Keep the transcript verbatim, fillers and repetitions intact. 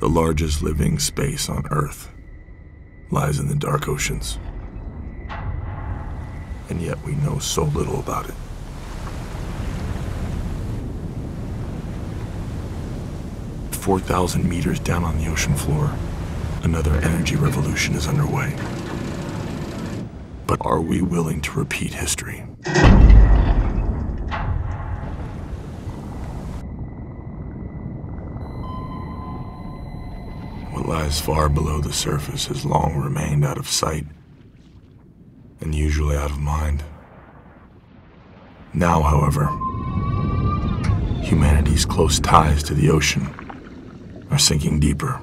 the largest living space on Earth, lies in the dark oceans. And yet we know so little about it. four thousand meters down on the ocean floor, another energy revolution is underway. But are we willing to repeat history? What lies far below the surface has long remained out of sight, and usually out of mind. Now, however, humanity's close ties to the ocean are sinking deeper.